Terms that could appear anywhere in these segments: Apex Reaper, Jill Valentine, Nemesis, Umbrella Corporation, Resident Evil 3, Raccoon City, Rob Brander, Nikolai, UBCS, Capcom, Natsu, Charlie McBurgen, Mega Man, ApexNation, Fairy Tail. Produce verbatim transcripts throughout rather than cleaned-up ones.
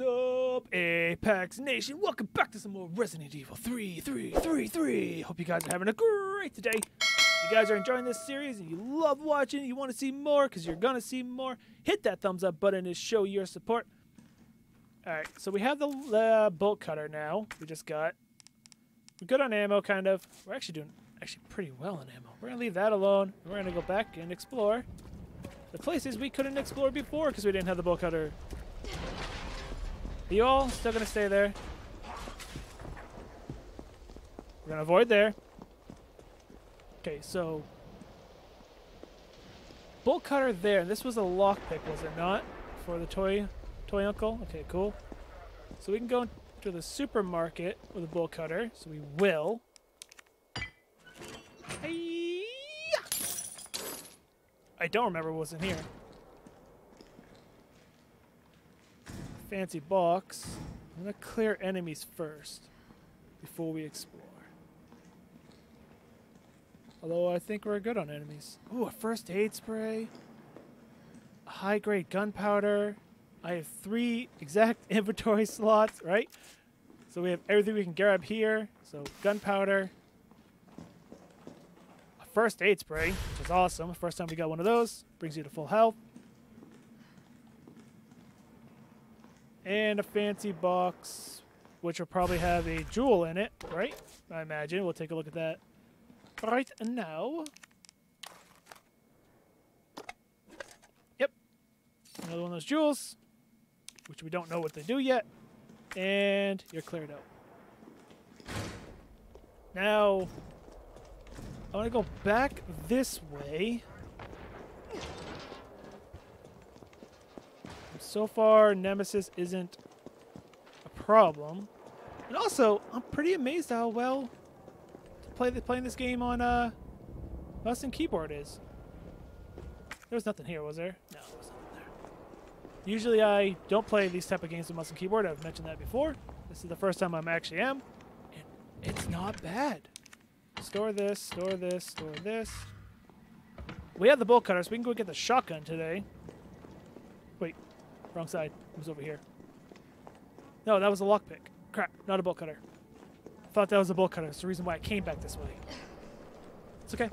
is up, Apex Nation? Welcome back to some more Resident Evil three three three three. Hope you guys are having a great day. If you guys are enjoying this series and you love watching it, you want to see more because you're going to see more, hit that thumbs up button to show your support. Alright, so we have the uh, bolt cutter now. We just got... We're good on ammo, kind of. We're actually doing actually pretty well on ammo. We're going to leave that alone. We're going to go back and explore the places we couldn't explore before because we didn't have the bolt cutter. You all still gonna stay there. We're gonna avoid there. Okay, so bolt cutter there. This was a lockpick, was it not? For the toy toy uncle? Okay, cool. So we can go to the supermarket with a bolt cutter. So we will. Hey! I don't remember what was in here. Fancy box. I'm gonna clear enemies first before we explore. Although I think we're good on enemies. Ooh, a first aid spray. High grade gunpowder. I have three exact inventory slots, right? So we have everything we can grab here. So gunpowder. A first aid spray, which is awesome. First time we got one of those. Brings you to full health. And a fancy box, which will probably have a jewel in it, right? I imagine. We'll take a look at that right now. Yep. Another one of those jewels, which we don't know what they do yet. And you're cleared out. Now, I want to go back this way. So far, Nemesis isn't a problem. And also, I'm pretty amazed how well play the, playing this game on uh, mouse and keyboard is. There was nothing here, was there? No, there was nothing there. Usually I don't play these type of games with mouse and keyboard. I've mentioned that before. This is the first time I actually am. And it's not bad. Store this, store this, store this. We have the bolt cutter, so we can go get the shotgun today. Wait. Wrong side. It was over here. No, that was a lockpick. Crap, not a bolt cutter. I thought that was a bolt cutter. That's the reason why I came back this way. It's okay.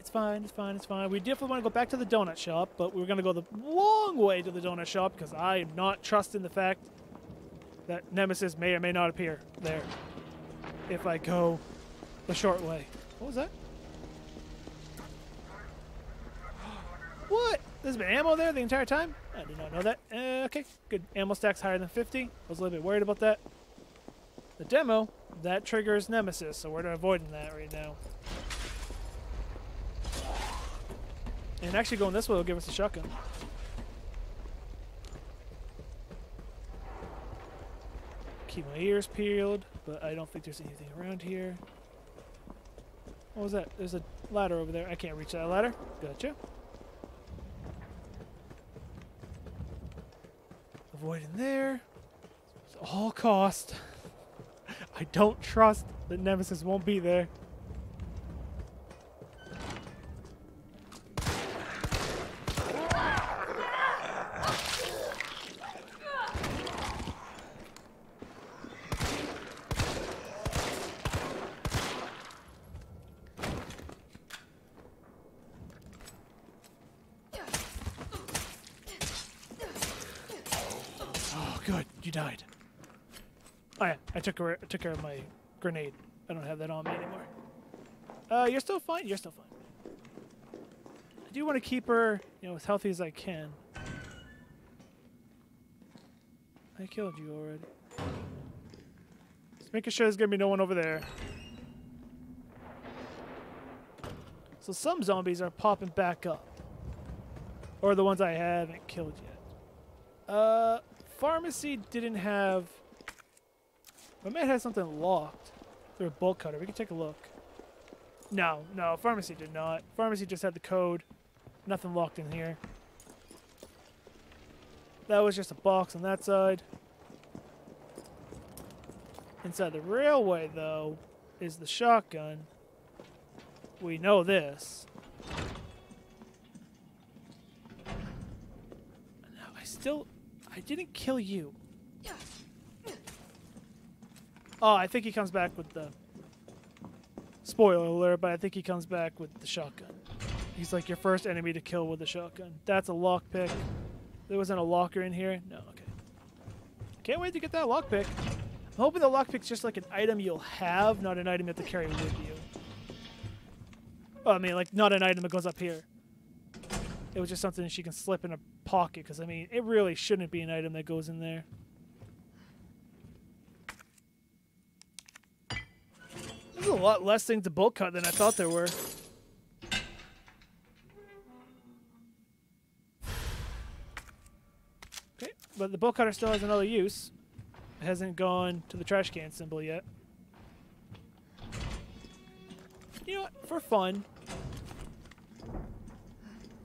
It's fine, it's fine, it's fine. We definitely want to go back to the donut shop, but we're going to go the long way to the donut shop because I am not trusting the fact that Nemesis may or may not appear there if I go the short way. What was that? What? There's been ammo there the entire time? I did not know that. Uh, okay, good. Ammo stack's higher than fifty. I was a little bit worried about that. The demo, that triggers Nemesis, so we're avoiding that right now. And actually going this way will give us a shotgun. Keep my ears peeled, but I don't think there's anything around here. What was that? There's a ladder over there. I can't reach that ladder. Gotcha. Avoid in there. It's all cost. I don't trust that Nemesis won't be there. Died. Oh yeah, I took I took care of my grenade. I don't have that on me anymore. Uh, you're still fine. You're still fine. I do want to keep her, you know, as healthy as I can. I killed you already. Just making sure there's gonna be no one over there. So some zombies are popping back up, or the ones I haven't killed yet. Uh. Pharmacy didn't have... My man had something locked through a bolt cutter. We can take a look. No, no, pharmacy did not. Pharmacy just had the code. Nothing locked in here. That was just a box on that side. Inside the railway, though, is the shotgun. We know this. still... I didn't kill you. Oh, I think he comes back with the... Spoiler alert, but I think he comes back with the shotgun. He's like your first enemy to kill with a shotgun. That's a lockpick. There wasn't a locker in here? No, okay. Can't wait to get that lockpick. I'm hoping the lockpick's just like an item you'll have, not an item you have to carry with you. Oh, I mean, like, not an item that goes up here. It was just something she can slip in a pocket, because, I mean, it really shouldn't be an item that goes in there. There's a lot less things to bolt cut than I thought there were. Okay, but the bolt cutter still has another use. It hasn't gone to the trash can symbol yet. You know what? For fun.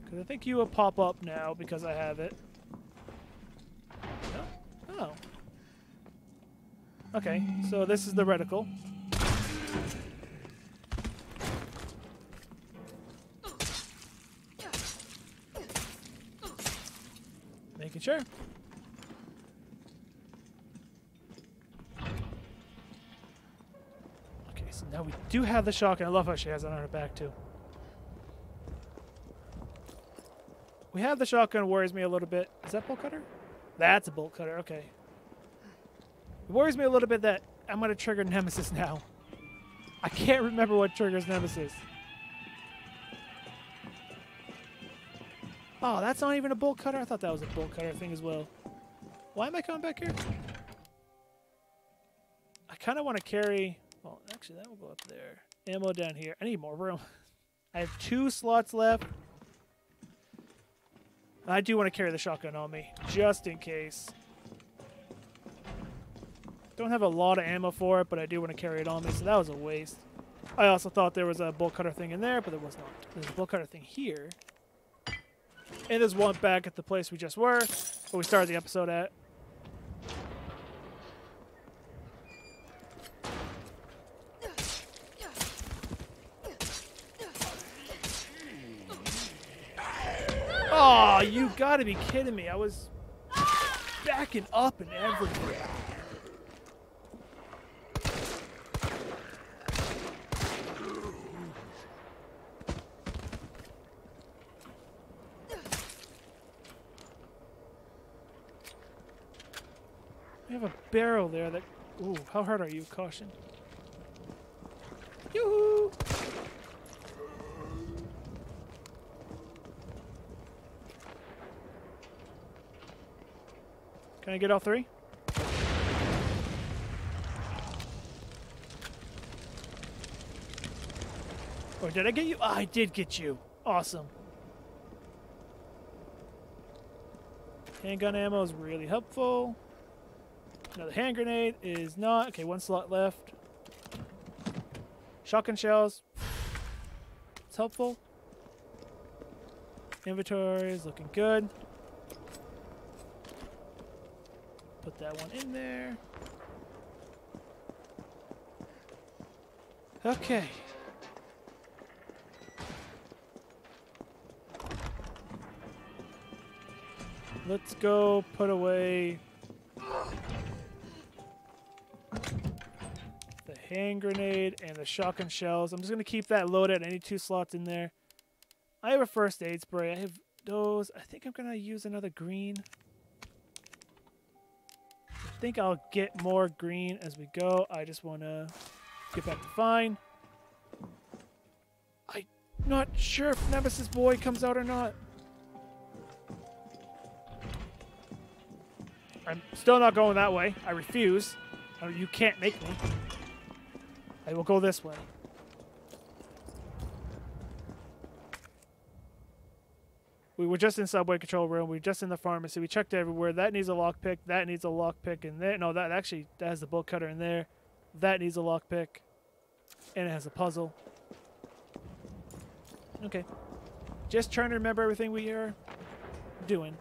Because I think you will pop up now because I have it. Oh. oh. Okay, so this is the reticle. Making sure. Okay, so now we do have the shotgun. I love how she has it on her back too. We have the shotgun, worries me a little bit. Is that bolt cutter? That's a bolt cutter, okay. It worries me a little bit that I'm gonna trigger Nemesis now. I can't remember what triggers Nemesis. Oh, that's not even a bolt cutter? I thought that was a bolt cutter thing as well. Why am I coming back here? I kind of want to carry... Well, actually, that will go up there. Ammo down here. I need more room. I have two slots left. I do want to carry the shotgun on me, just in case. Don't have a lot of ammo for it, but I do want to carry it on me, so that was a waste. I also thought there was a bolt cutter thing in there, but there was not. There's a bolt cutter thing here. And there's one back at the place we just were, where we started the episode at. Oh, you gotta be kidding me. I was backing up and everything. We have a barrel there that... Ooh, how hard are you? Caution. Yoo-hoo! Can I get all three? Or did I get you? Oh, I did get you. Awesome. Handgun ammo is really helpful. Another hand grenade is not. Okay, one slot left. Shotgun shells. It's helpful. Inventory is looking good. Put that one in there. Okay. Let's go put away the hand grenade and the shotgun shells. I'm just going to keep that loaded. I need two slots in there. I have a first aid spray. I have those. I think I'm going to use another green. I think I'll get more green as we go. I just want to get back to fine. I'm not sure if Nemesis Boy comes out or not. I'm still not going that way. I refuse. Oh, you can't make me. I will go this way. We were just in Subway Control Room. We were just in the pharmacy. We checked everywhere. That needs a lockpick. That needs a lockpick in there. No, that actually that has the bolt cutter in there. That needs a lockpick. And it has a puzzle. Okay. Just trying to remember everything we are doing.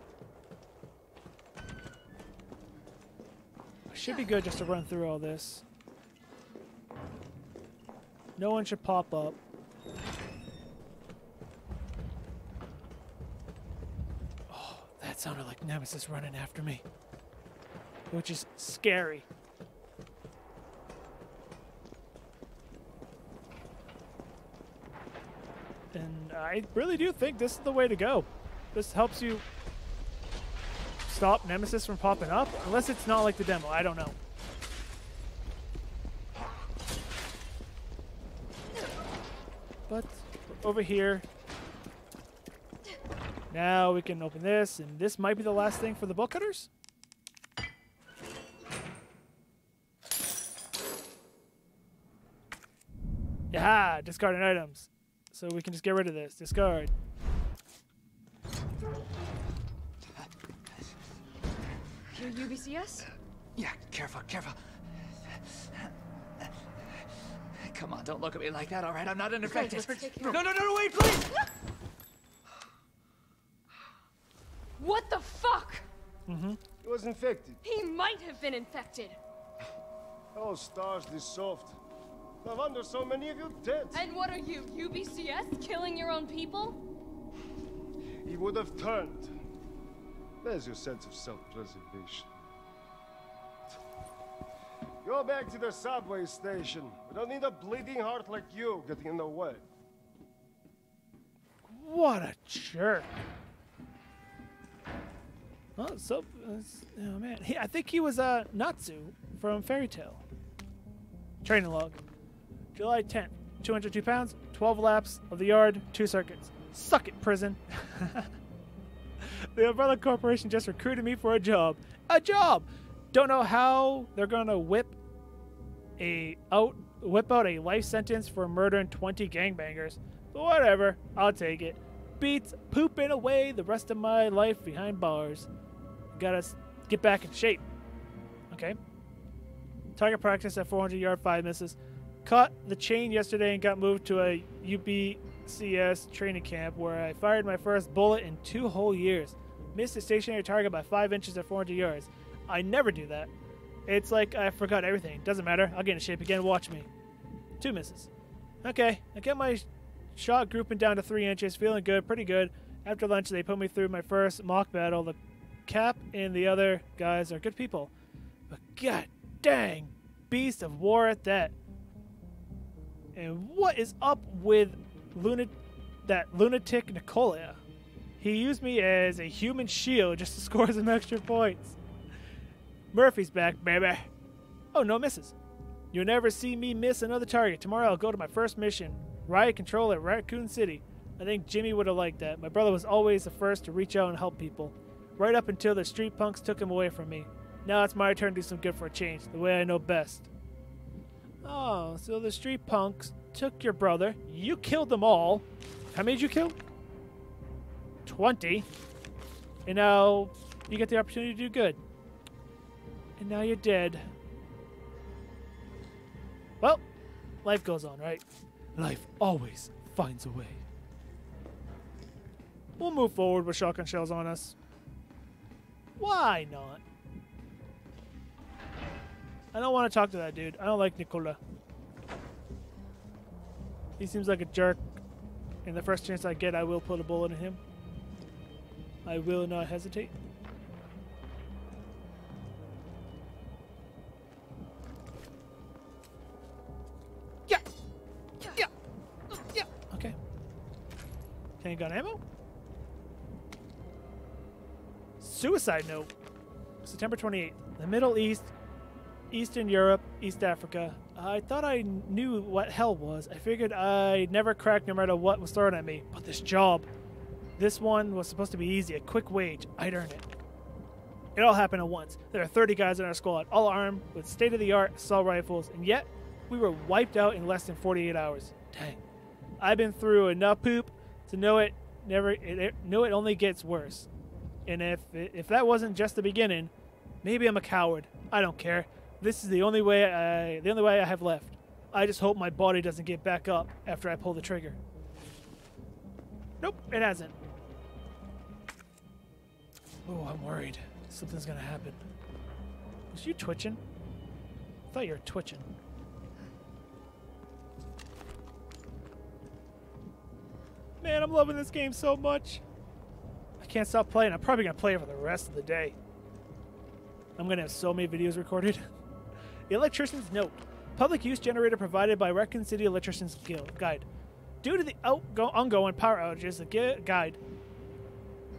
I should be good just to run through all this. No one should pop up. sounded like Nemesis running after me, which is scary. And I really do think this is the way to go. This helps you stop Nemesis from popping up, unless it's not like the demo. I don't know. But over here, now we can open this, and this might be the last thing for the bolt cutters. Yeah, discarding items. So we can just get rid of this. Discard. Your U B C S? Yeah, careful, careful. Come on, don't look at me like that, all right? I'm not an infected. Okay, no, no, no, no, wait, please! What the fuck? Mm-hmm. He was infected. He might have been infected. Oh, stars, this soft. No wonder so many of you dead. And what are you, U B C S? Killing your own people? He would have turned. There's your sense of self-preservation. Go back to the subway station. We don't need a bleeding heart like you getting in the way. What a jerk. Well, so, oh man, he, I think he was uh, Natsu from Fairy Tail. Training log. July tenth, two hundred two pounds, twelve laps of the yard, two circuits. Suck it, prison. The Umbrella Corporation just recruited me for a job. A job! Don't know how they're gonna whip a out whip out a life sentence for murdering twenty gangbangers. But whatever, I'll take it. Beats pooping away the rest of my life behind bars. Gotta get back in shape. Okay. Target practice at four hundred yard, five misses. Caught the chain yesterday and got moved to a U B C S training camp where I fired my first bullet in two whole years. Missed a stationary target by five inches at four hundred yards. I never do that. It's like I forgot everything. Doesn't matter. I'll get in shape again. Watch me. Two misses. Okay. I get my shot grouping down to three inches. Feeling good. Pretty good. After lunch, they put me through my first mock battle. The Cap and the other guys are good people. But god dang, beast of war at that. And what is up with Luna, that lunatic Nikolai? He used me as a human shield just to score some extra points. Murphy's back, baby. Oh, no misses. You'll never see me miss another target. Tomorrow I'll go to my first mission. Riot control at Raccoon City. I think Jimmy would have liked that. My brother was always the first to reach out and help people. Right up until the street punks took him away from me. Now it's my turn to do some good for a change, the way I know best. Oh, so the street punks took your brother. You killed them all. How many did you kill? twenty. And now you get the opportunity to do good. And now you're dead. Well, life goes on, right? Life always finds a way. We'll move forward with shotgun shells on us. Why not? I don't want to talk to that dude. I don't like Nikolai. He seems like a jerk. And the first chance I get, I will put a bullet in him. I will not hesitate. Yeah! Yeah! Yeah! Okay. Tank gun ammo? Suicide note. September twenty-eighth. The Middle East. Eastern Europe, East Africa. I thought I knew what hell was. I figured I'd never crack no matter what was thrown at me. But this job, this one was supposed to be easy. A quick wage. I'd earn it. It all happened at once. There are thirty guys in our squad, all armed with state-of-the-art assault rifles. And yet, we were wiped out in less than forty-eight hours. Dang. I've been through enough poop to know it never. It, it, know it only gets worse. And if, if that wasn't just the beginning, maybe I'm a coward. I don't care. This is the only way I, the only way I have left. I just hope my body doesn't get back up after I pull the trigger. Nope, it hasn't. Oh, I'm worried. Something's gonna happen. Was you twitching? I thought you were twitching. Man, I'm loving this game so much. I can't stop playing. I'm probably going to play it for the rest of the day. I'm going to have so many videos recorded. Electrician's Note. Public use generator provided by Raccoon City Electrician's Guild. Guide. Due to the outgo ongoing power outages, the guide...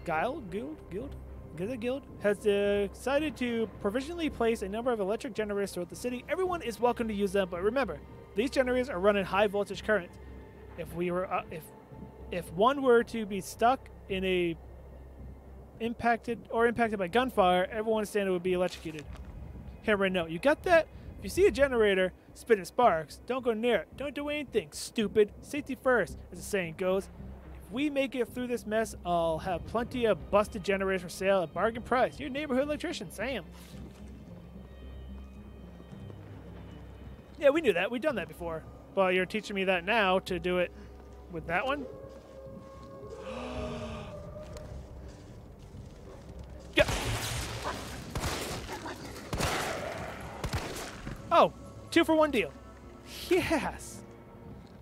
Guile? Guild? Guild? The guild has uh, decided to provisionally place a number of electric generators throughout the city. Everyone is welcome to use them, but remember, these generators are running high voltage currents. If we were, uh, if if one were to be stuck in a impacted or impacted by gunfire, everyone standing would be electrocuted. Here we know. You got that? If you see a generator spitting sparks, don't go near it. Don't do anything. Stupid. Safety first, as the saying goes. We make it through this mess, I'll have plenty of busted generators for sale at bargain price. Your neighborhood electrician, Sam. Yeah, we knew that. We've done that before. Well, you're teaching me that now to do it with that one? Yeah. Oh, two for one deal. Yes.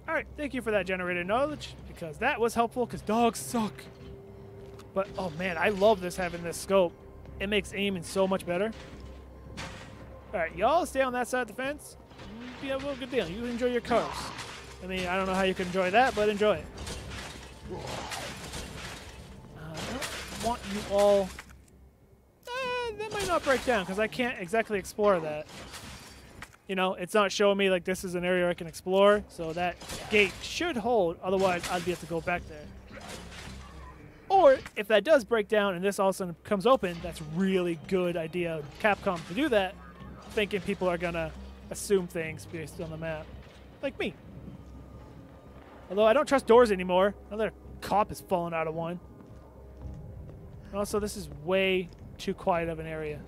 All right, thank you for that generator knowledge. Because that was helpful, because dogs suck. But, oh man, I love this, having this scope. It makes aiming so much better. Alright, y'all stay on that side of the fence. Be a real good deal. You enjoy your cars. I mean, I don't know how you can enjoy that, but enjoy it. Uh, I don't want you all... Eh, that might not break down, because I can't exactly explore that. You know, it's not showing me, like, this is an area I can explore, so that gate should hold, otherwise I'd be able to go back there. Or, if that does break down and this all of a sudden comes open, that's really good idea of Capcom to do that, thinking people are going to assume things based on the map. Like me. Although I don't trust doors anymore. Another cop is falling out of one. And also, this is way too quiet of an area.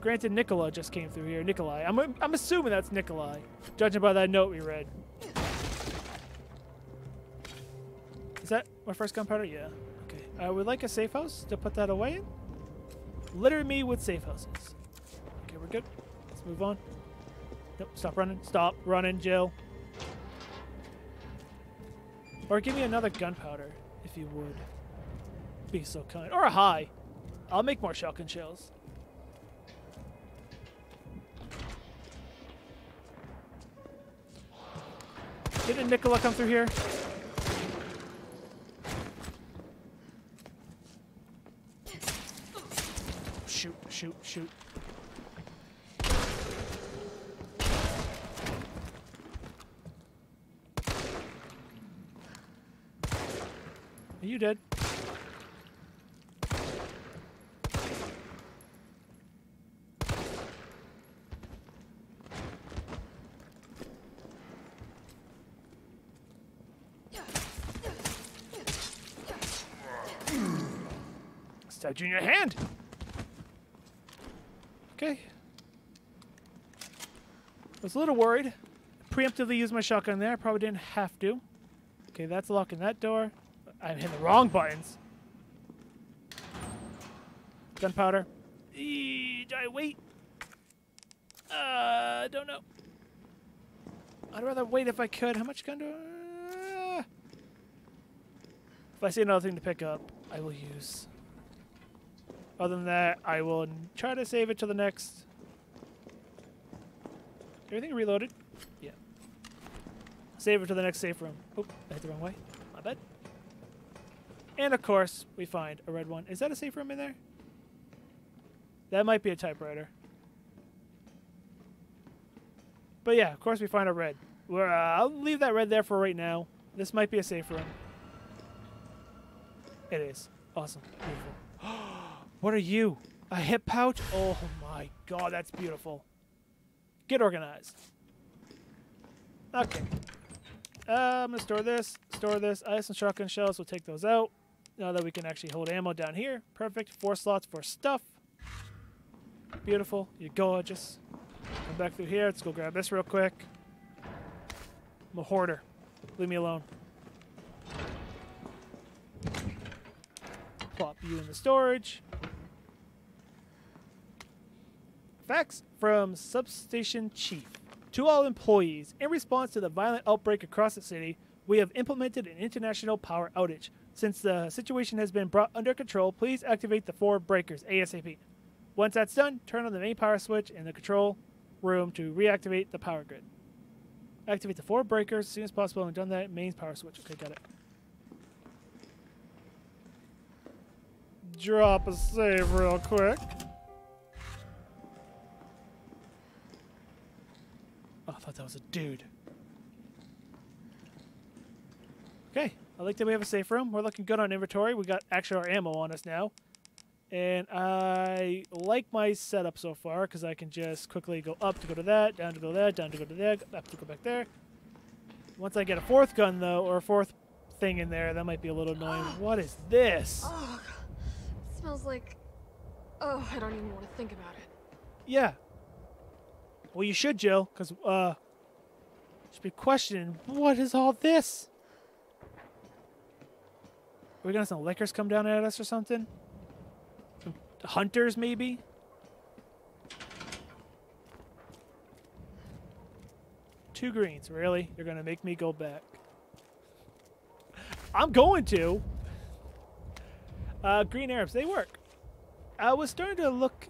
Granted, Nikolai just came through here. Nikolai. I'm, I'm assuming that's Nikolai, judging by that note we read. Is that my first gunpowder? Yeah. Okay. I would like a safe house to put that away in. Litter me with safe houses. Okay, we're good. Let's move on. Nope, stop running. Stop running, Jill. Or give me another gunpowder, if you would. Be so kind. Or a high. I'll make more shotgun shells. Didn't Nicola come through here? Shoot, shoot, shoot. Are you dead? Stabbed you in your hand. Okay. I was a little worried. Preemptively used my shotgun there. I probably didn't have to. Okay, that's locking that door. I'm hitting the wrong buttons. Gunpowder. Eee, do I wait? Uh, don't know. I'd rather wait if I could. How much gun do I... Uh, if I see another thing to pick up, I will use... Other than that, I will try to save it to the next. Everything reloaded? Yeah. Save it to the next safe room. Oh, I hit the wrong way. My bad. And of course, we find a red one. Is that a safe room in there? That might be a typewriter. But yeah, of course we find a red. We're, uh, I'll leave that red there for right now. This might be a safe room. It is. Awesome. Beautiful. What are you? A hip pouch? Oh my god, that's beautiful. Get organized. Okay. Uh, I'm gonna store this, store this. I have some shotgun shells, we'll take those out. Now that we can actually hold ammo down here. Perfect, four slots for stuff. Beautiful, you're gorgeous. Come back through here, let's go grab this real quick. I'm a hoarder, leave me alone. Plop you in the storage. Fax from Substation Chief. To all employees, in response to the violent outbreak across the city, We have implemented an international power outage. Since the situation has been brought under control, please activate the four breakers ASAP. Once that's done, turn on the main power switch in the control room to reactivate the power grid. Activate the four breakers as soon as possible and done that main power switch. Okay, got it. Drop a save real quick. Oh, I thought that was a dude. Okay, I like that we have a safe room. We're looking good on inventory. We got actually our ammo on us now. And I like my setup so far because I can just quickly go up to go to that, down to go to that, down to go to that, up to go back there. Once I get a fourth gun, though, or a fourth thing in there, that might be a little annoying. What is this? Oh, it smells like... Oh, I don't even want to think about it. Yeah. Well, you should, Jill, because uh, you should be questioning, what is all this? Are we gonna have some lickers come down at us or something? Some hunters, maybe? Two greens, really? You're gonna make me go back. I'm going to! Uh, green Arabs, they work. I was starting to look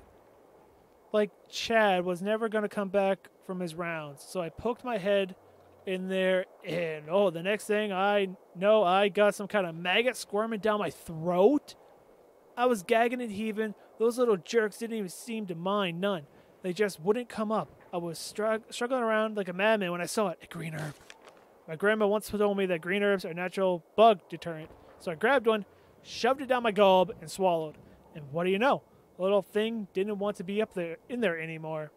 like Chad was never gonna come back from his rounds, so I poked my head in there, and oh, the next thing I know, I got some kind of maggot squirming down my throat. I was gagging and heaving. Those little jerks didn't even seem to mind, none. They just wouldn't come up. I was strugg struggling around like a madman when I saw it, a green herb. My grandma once told me that green herbs are natural bug deterrent, so I grabbed one, shoved it down my gulb, and swallowed. And what do you know? The little thing didn't want to be up there in there anymore.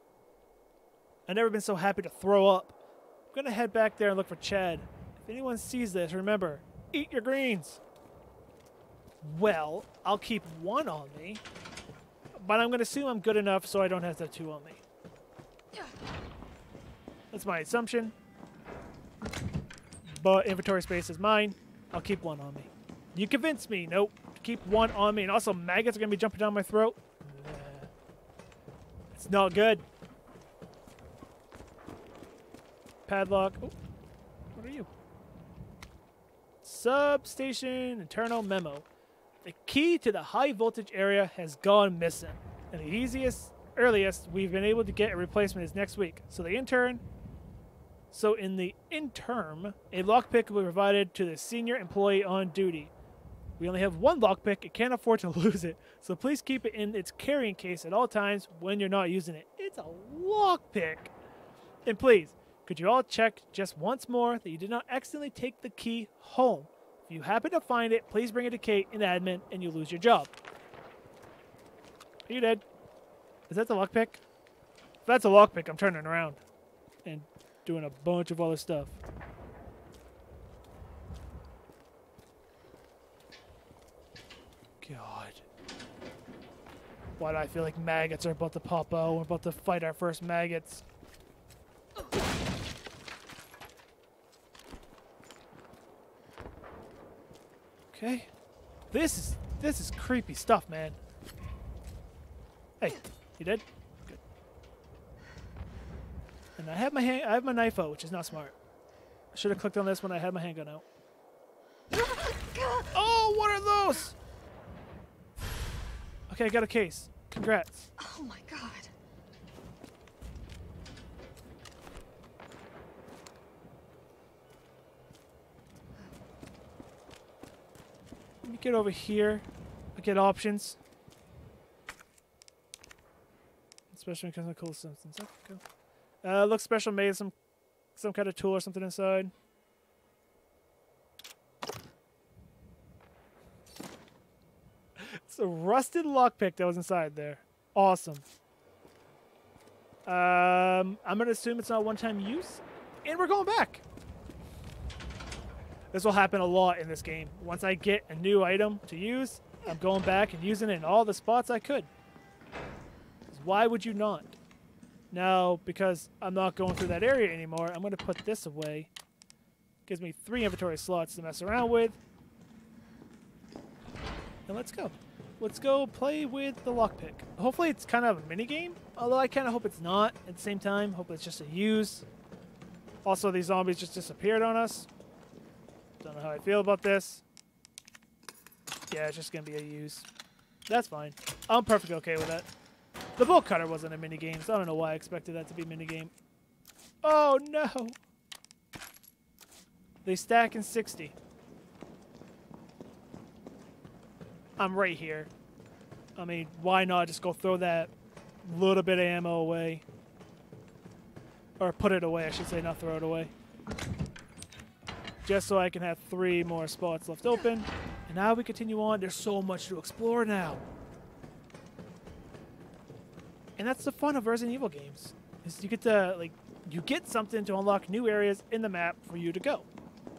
I've never been so happy to throw up. I'm gonna head back there and look for Chad. If anyone sees this, remember, eat your greens. Well, I'll keep one on me, but I'm gonna assume I'm good enough so I don't have to have two on me. That's my assumption. But inventory space is mine. I'll keep one on me. You convinced me. Nope. Keep one on me. And also maggots are gonna be jumping down my throat. It's not good. Padlock. Oh, what are you? Substation internal memo. The key to the high voltage area has gone missing, and the easiest, earliest we've been able to get a replacement is next week. So the intern, so in the interim, a lockpick will be provided to the senior employee on duty. We only have one lockpick and can't afford to lose it, so please keep it in its carrying case at all times when you're not using it. It's a lockpick, and please. Could you all check just once more that you did not accidentally take the key home? If you happen to find it, please bring it to Kate in admin and you lose your job. Are you dead? Is that the lockpick? If that's a lockpick, I'm turning around and doing a bunch of other stuff. God. Why do I feel like maggots are about to pop out? We're about to fight our first maggots. Okay. This is this is creepy stuff, man. Hey, you dead? Good. And I have my hand, I have my knife out, which is not smart. I should have clicked on this when I had my handgun out. Oh, what are those? Okay, I got a case. Congrats. Oh my god. Get over here. I get options. Especially when it comes to cool substance. Okay, cool. Uh, looks special made some some kind of tool or something inside. It's a rusted lockpick that was inside there. Awesome. Um, I'm gonna assume it's not one-time use, and we're going back. This will happen a lot in this game. Once I get a new item to use, I'm going back and using it in all the spots I could. Why would you not? Now, because I'm not going through that area anymore, I'm going to put this away. Gives me three inventory slots to mess around with. And let's go. Let's go play with the lockpick. Hopefully it's kind of a mini game, although I kind of hope it's not at the same time. Hope it's just a use. Also, these zombies just disappeared on us. Don't know how I feel about this. Yeah, it's just going to be a use. That's fine. I'm perfectly okay with that. The bolt cutter wasn't a minigame, so I don't know why I expected that to be a minigame. Oh, no. They stack in sixty. I'm right here. I mean, why not just go throw that little bit of ammo away? Or put it away, I should say, not throw it away. Just so I can have three more spots left open. And now we continue on. There's so much to explore now. And that's the fun of Resident Evil games. Is you get to, like, you get something to unlock new areas in the map for you to go.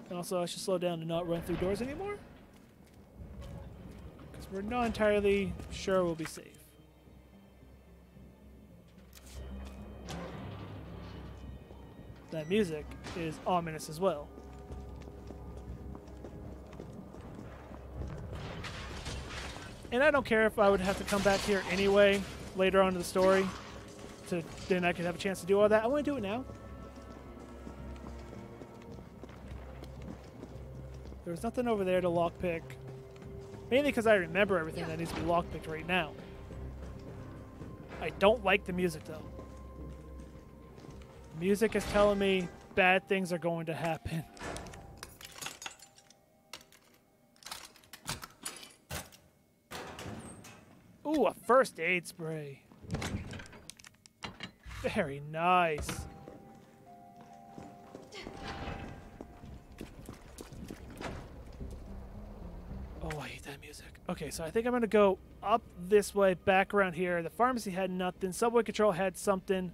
And also, I should slow down and not run through doors anymore. Because we're not entirely sure we'll be safe. That music is ominous as well. And I don't care if I would have to come back here anyway, later on in the story, to then I could have a chance to do all that. I want to do it now. There's nothing over there to lockpick. Mainly because I remember everything yeah. that needs to be lockpicked right now. I don't like the music, though. The music is telling me bad things are going to happen. Ooh, a first aid spray. Very nice. Oh, I hate that music. Okay, so I think I'm going to go up this way, back around here. The pharmacy had nothing. Subway Control had something.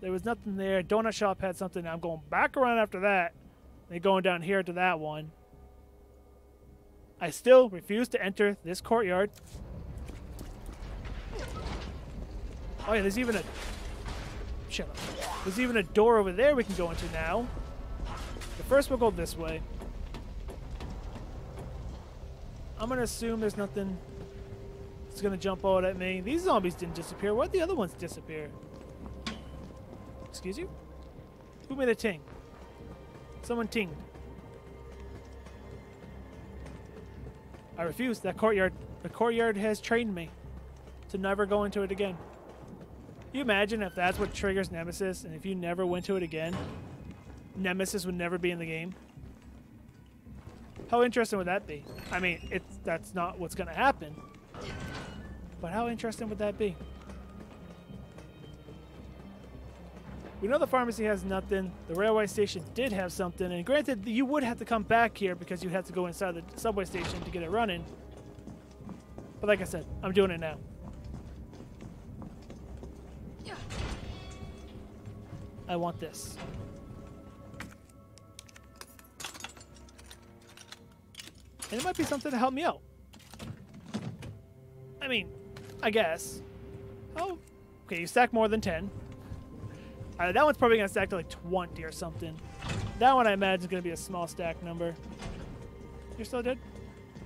There was nothing there. Donut Shop had something. I'm going back around after that. Then going down here to that one. I still refuse to enter this courtyard. Oh yeah, there's even a... Shut up. There's even a door over there we can go into now. But first we'll go this way. I'm gonna assume there's nothing that's gonna jump out at me. These zombies didn't disappear. Why'd the other ones disappear? Excuse you? Who made a ting? Someone tinged. I refuse. That courtyard... The courtyard has trained me to never go into it again. You imagine if that's what triggers Nemesis, and if you never went to it again, Nemesis would never be in the game. How interesting would that be? I mean, it's that's not what's going to happen, but how interesting would that be? We know the pharmacy has nothing. The railway station did have something, and granted, you would have to come back here because you have to go inside the subway station to get it running. But like I said, I'm doing it now. I want this. And it might be something to help me out. I mean, I guess. Oh, okay, you stack more than ten. Uh, that one's probably gonna stack to like twenty or something. That one I imagine is gonna be a small stack number. You're still dead?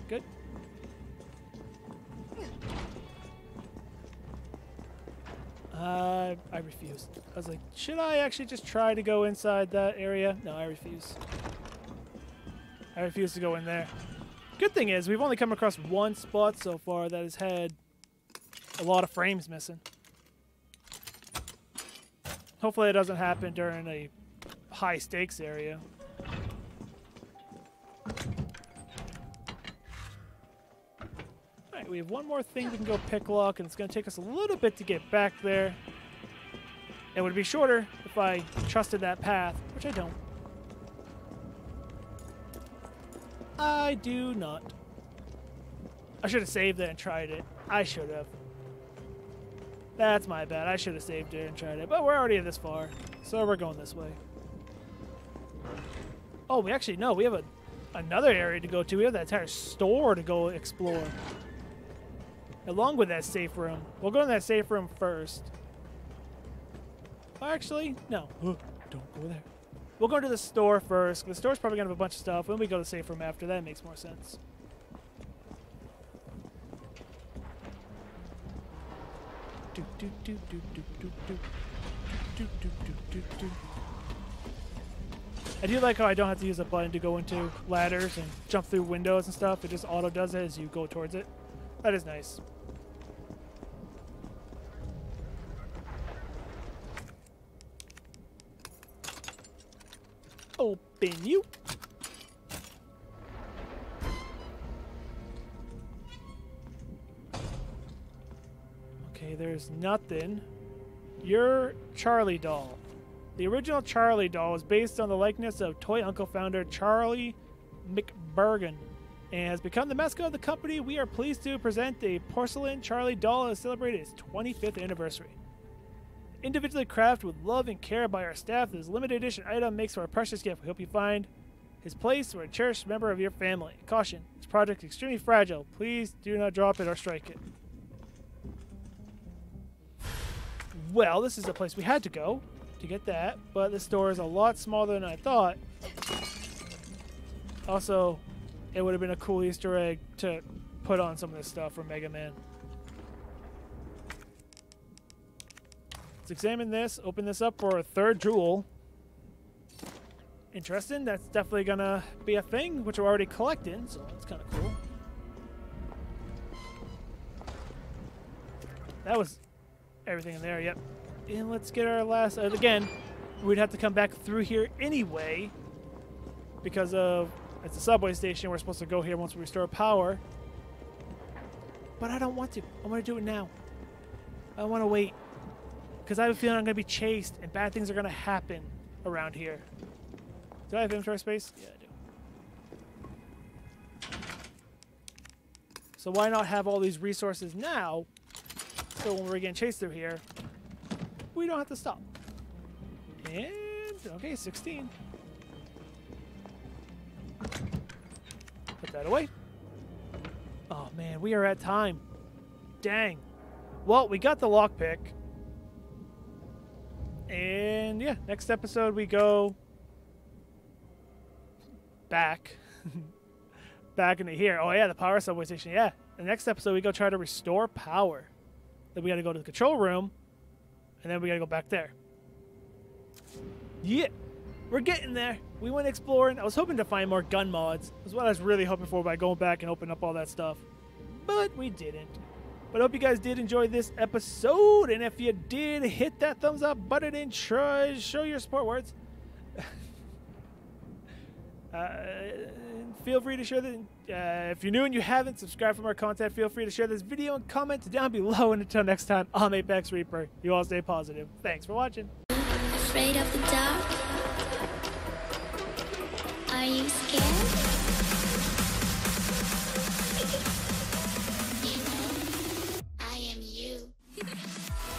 Good. Uh, I refuse. I was like, should I actually just try to go inside that area? No, I refuse. I refuse to go in there. Good thing is, we've only come across one spot so far that has had a lot of frames missing. Hopefully it doesn't happen during a high stakes area. We have one more thing we can go picklock, and it's going to take us a little bit to get back there. It would be shorter if I trusted that path, which I don't. I do not. I should have saved it and tried it. I should have. That's my bad. I should have saved it and tried it, but we're already this far, so we're going this way. Oh, we actually, no, we have a, another area to go to. We have that entire store to go explore. Along with that safe room. We'll go in that safe room first. Actually, no. Ugh, don't go there. We'll go to the store first. The store's probably going to have a bunch of stuff. When we go to the safe room after, that makes more sense. I do like how I don't have to use a button to go into ladders and jump through windows and stuff. It just auto does it as you go towards it. That is nice. Open you. Okay, there's nothing. Your Charlie doll. The original Charlie doll was based on the likeness of Toy Uncle founder Charlie McBurgen and has become the mascot of the company. We are pleased to present the porcelain Charlie doll to celebrate its twenty-fifth anniversary. Individually crafted with love and care by our staff, this limited edition item makes for a precious gift. We hope you find his place or a cherished member of your family. Caution, this project is extremely fragile. Please do not drop it or strike it. Well, this is the place we had to go to get that, but this door is a lot smaller than I thought. Also, it would have been a cool Easter egg to put on some of this stuff from Mega Man. Let's examine this, open this up for a third jewel. Interesting, that's definitely gonna be a thing, which we're already collecting, so that's kind of cool. That was everything in there, yep. And let's get our last... Uh, again, we'd have to come back through here anyway because of it's a subway station. We're supposed to go here once we restore power. But I don't want to. I want to do it now. I want to wait because I have a feeling I'm going to be chased and bad things are going to happen around here. Do I have inventory space? Yeah, I do. So why not have all these resources now so when we're getting chased through here, we don't have to stop. And okay, sixteen. Put that away. Oh man, we are at time. Dang. Well, we got the lockpick. And yeah, next episode we go back. back into here. Oh yeah, the power subway station. Yeah. The next episode we go try to restore power. Then we gotta go to the control room. And then we gotta go back there. Yeah, we're getting there. We went exploring. I was hoping to find more gun mods. That's what I was really hoping for by going back and opening up all that stuff. But we didn't. But I hope you guys did enjoy this episode. And if you did, hit that thumbs up button and try show your support words. uh, feel free to share this. Uh, if you're new and you haven't subscribed for more content, feel free to share this video and comment down below. And until next time, I'm Apex Reaper. You all stay positive. Thanks for watching. Afraid of the dark? Are you scared? I am you.